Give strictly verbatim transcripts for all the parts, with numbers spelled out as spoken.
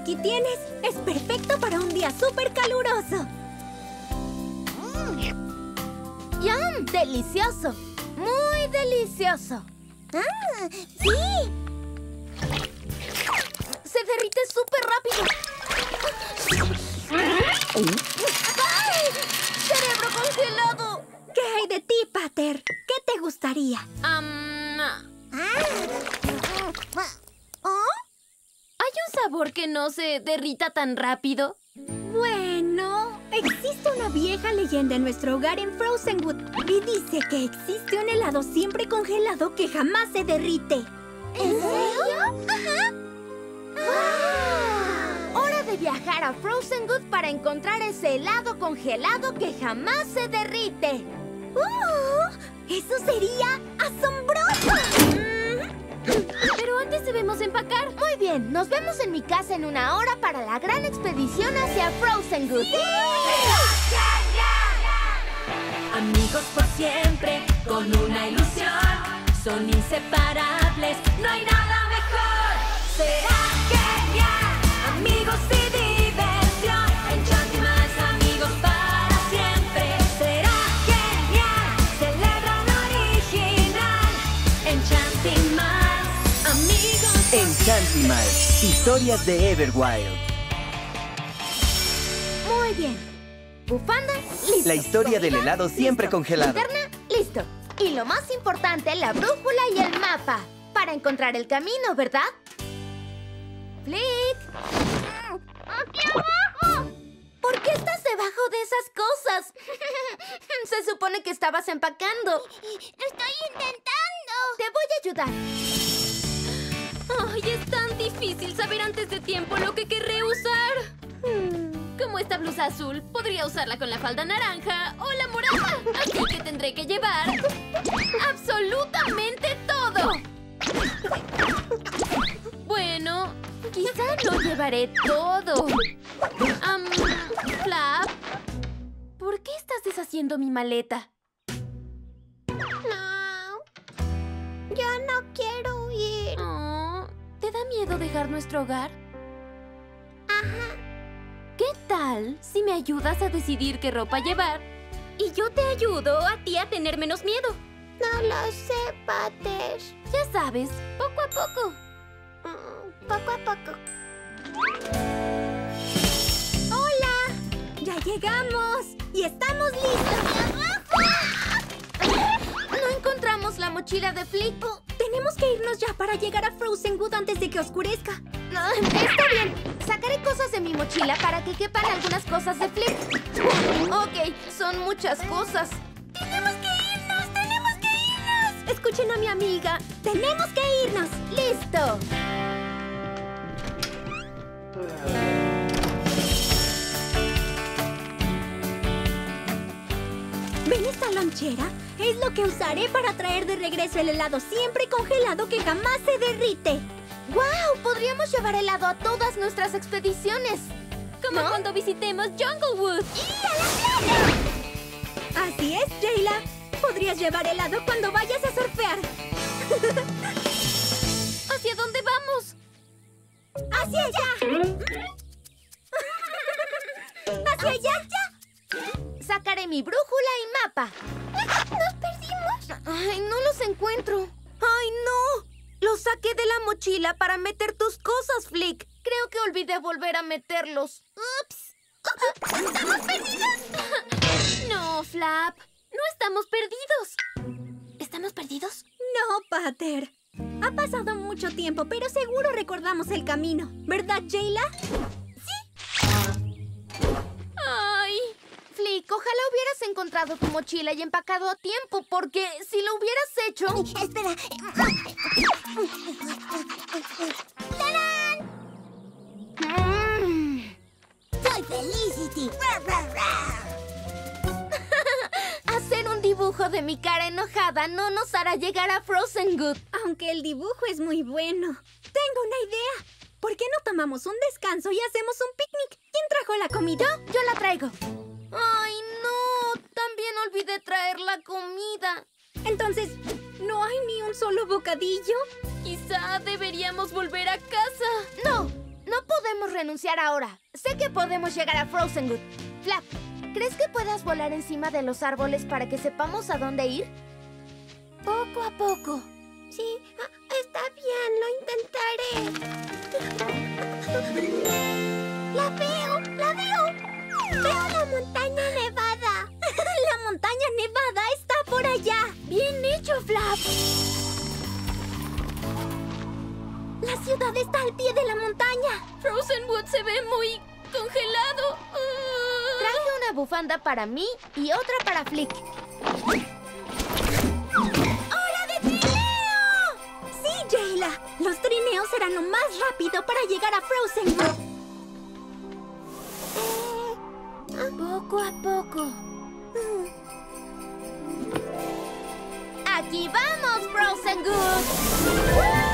Aquí tienes. Es perfecto para un día súper caluroso. Mm. ¡Yum! ¡Delicioso! ¡Muy delicioso! ¡Ah! ¡Sí! ¡Se derrite súper rápido! ¡Ay! ¡Cerebro congelado! ¿Qué hay de ti, Pater? ¿Qué te gustaría? Um... ¿Oh? ¿Hay un sabor que no se derrita tan rápido? Bueno, existe una vieja leyenda en nuestro hogar en Frozenwood y dice que existe un helado siempre congelado que jamás se derrite. ¿En serio? ¡Ajá! ¡Ah! Hora de viajar a Frozenwood para encontrar ese helado congelado que jamás se derrite. ¡Oh! ¡Eso sería asombroso! Pero antes debemos empacar. Muy bien, nos vemos en mi casa en una hora para la gran expedición hacia Frozenwood. ¡Sí! Amigos por siempre, con una ilusión. Son inseparables, no hay nada mejor. Será genial, amigos y diversión. Enchanty más amigos para siempre. Será genial, celebran original. Enchanty más. Enchantimals, historias de Everwild. Muy bien. Bufanda, listo. La historia del helado siempre congelado. Linterna, listo. Y lo más importante, la brújula y el mapa. Para encontrar el camino, ¿verdad? Flick. ¡Aquí abajo! ¿Por qué estás debajo de esas cosas? Se supone que estabas empacando. Estoy intentando. Te voy a ayudar. ¡Ay, es tan difícil saber antes de tiempo lo que querré usar! Hmm. Como esta blusa azul, podría usarla con la falda naranja o la morada. Así que tendré que llevar absolutamente todo. Bueno, quizá no llevaré todo. Um, Flap, ¿por qué estás deshaciendo mi maleta? No, yo no quiero huir. Oh. ¿Te da miedo dejar nuestro hogar? Ajá. ¿Qué tal si me ayudas a decidir qué ropa llevar? Y yo te ayudo a ti a tener menos miedo. No lo sé, Pater. Ya sabes, poco a poco. Mm, poco a poco. ¡Hola! ¡Ya llegamos! ¡Y estamos listos! No encontramos la mochila de Flipo. Tenemos que irnos ya para llegar a Frozenwood antes de que oscurezca. Está bien. Sacaré cosas de mi mochila para que quepan algunas cosas de Flip. Ok, son muchas cosas. ¡Tenemos que irnos! ¡Tenemos que irnos! Escuchen a mi amiga. ¡Tenemos que irnos! ¡Listo! ¿Ven esta lonchera? Es lo que usaré para traer de regreso el helado siempre congelado que jamás se derrite. ¡Guau! Podríamos llevar helado a todas nuestras expediciones. Como ¿no? Cuando visitemos Junglewood. ¡Y a la playa! Así es, Jayla. Podrías llevar helado cuando vayas a surfear. ¿Hacia dónde vamos? ¡Hacia allá! ¡Hacia allá! Sacaré mi brújula y mapa. ¿Nos perdimos? Ay, no los encuentro. ¡Ay, no! Los saqué de la mochila para meter tus cosas, Flick. Creo que olvidé volver a meterlos. ¡Ups! ¡Estamos perdidos! No, Flap. No estamos perdidos. ¿Estamos perdidos? No, Pater. Ha pasado mucho tiempo, pero seguro recordamos el camino. ¿Verdad, Jayla? Sí. ¡Ay! Flick, ojalá hubieras encontrado tu mochila y empacado a tiempo, porque si lo hubieras hecho... ¡Espera! ¡Tarán! Mm. ¡Soy Felicity! Hacer un dibujo de mi cara enojada no nos hará llegar a Frozenwood. Aunque el dibujo es muy bueno. Tengo una idea. ¿Por qué no tomamos un descanso y hacemos un picnic? ¿Quién trajo la comida? Yo, yo la traigo. ¡Ay, no! También olvidé traer la comida. Entonces, ¿no hay ni un solo bocadillo? Quizá deberíamos volver a casa. ¡No! No podemos. podemos renunciar ahora. Sé que podemos llegar a Frozenwood. Flap, ¿crees que puedas volar encima de los árboles para que sepamos a dónde ir? Poco a poco. Sí, está bien, lo intentaré. ¡La veo! ¡La veo! ¡Veo la montaña nevada! ¡La montaña nevada está por allá! ¡Bien hecho, Flap! ¡La ciudad está al pie de la montaña! Frozenwood se ve muy congelado. Uh... Traje una bufanda para mí y otra para Flick. ¡Hora de trineo! ¡Sí, Jayla! Los trineos serán lo más rápido para llegar a Frozenwood. Eh... Ah. Poco a poco. Mm. ¡Aquí vamos, Frozenwood! ¡Uh!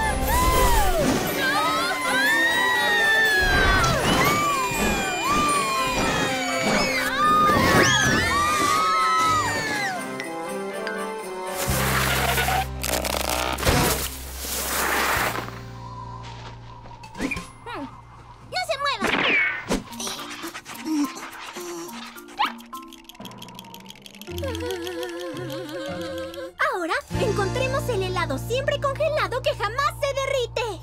Ahora encontremos el helado siempre congelado que jamás se derrite.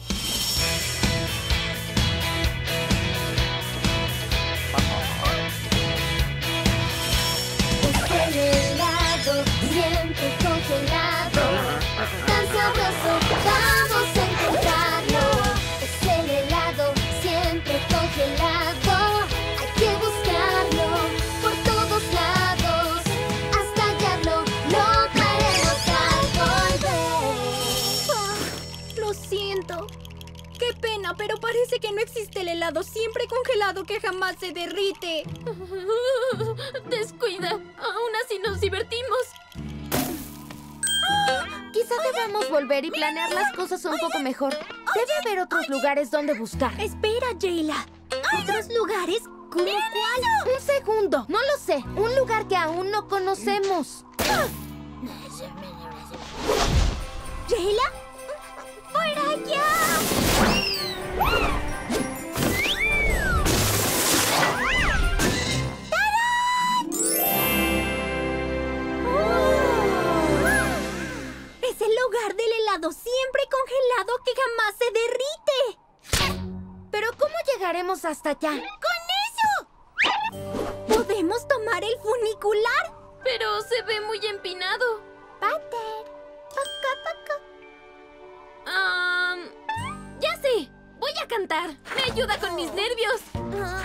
El helado siempre congelado, tan sabroso, vamos a encontrarlo. Es el helado siempre congelado, hay que buscarlo por todos lados. Hasta hallarlo, lo traeremos al volver. Oh, lo siento. Qué pena, pero parece que no existe el helado siempre congelado que jamás se derrite. Descuida, aún así nos divertimos. Quizá debamos volver y planear las cosas un poco mejor. Debe haber otros lugares donde buscar. Espera, Jayla. ¿Otros lugares? ¿Cómo cuál? Un segundo, no lo sé. Un lugar que aún no conocemos. ¿Jayla? ¡Fuera allá! Es el lugar del helado siempre congelado que jamás se derrite. ¿Pero cómo llegaremos hasta allá? ¡Con eso! ¿Podemos tomar el funicular? Pero se ve muy empinado. Pater, poco a poco. Um, ya sé. Voy a cantar. Me ayuda con mis nervios. ¡No!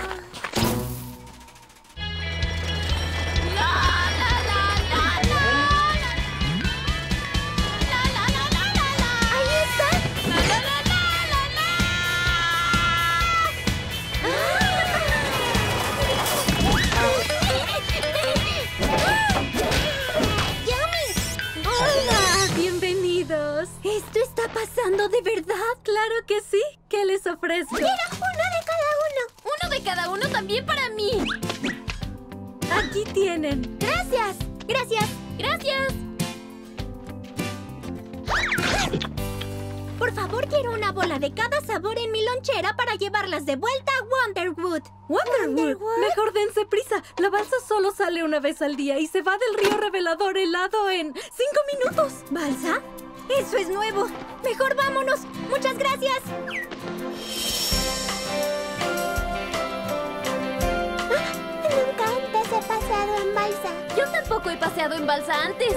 ¿Esto está pasando de verdad? ¡Claro que sí! ¿Qué les ofrezco? ¡Quiero uno de cada uno! ¡Uno de cada uno también para mí! ¡Aquí tienen! ¡Gracias! ¡Gracias! ¡Gracias! Por favor, quiero una bola de cada sabor en mi lonchera para llevarlas de vuelta a Wonderwood. ¿Wonderwood? ¿Wonderwood? Mejor dense prisa. La balsa solo sale una vez al día y se va del río revelador helado en cinco minutos. ¿Balsa? ¡Eso es nuevo! ¡Mejor vámonos! ¡Muchas gracias! Ah, nunca antes he paseado en balsa. Yo tampoco he paseado en balsa antes.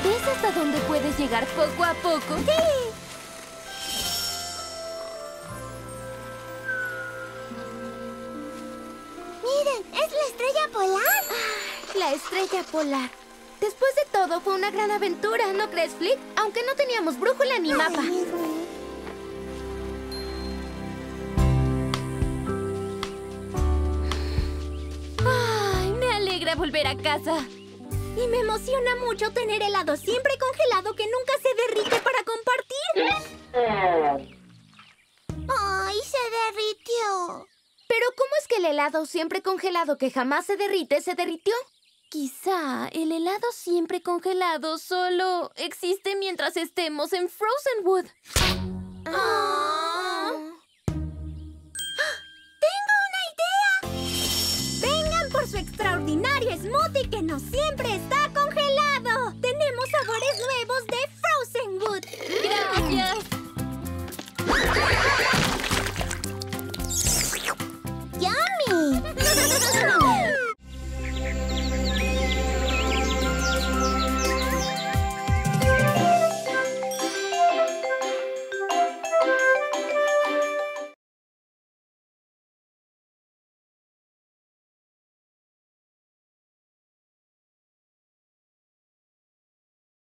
¿Ves hasta dónde puedes llegar poco a poco? ¡Sí! La estrella polar. Después de todo, fue una gran aventura, ¿no crees, Flick? Aunque no teníamos brújula ni mapa. Ay, me alegra volver a casa. Y me emociona mucho tener helado siempre congelado que nunca se derrite para compartir. Ay, se derritió. ¿Pero cómo es que el helado siempre congelado que jamás se derrite, se derritió? Quizá el helado siempre congelado solo existe mientras estemos en Frozenwood. Oh. ¡Ah! ¡Tengo una idea! ¡Vengan por su extraordinario smoothie que no siempre está!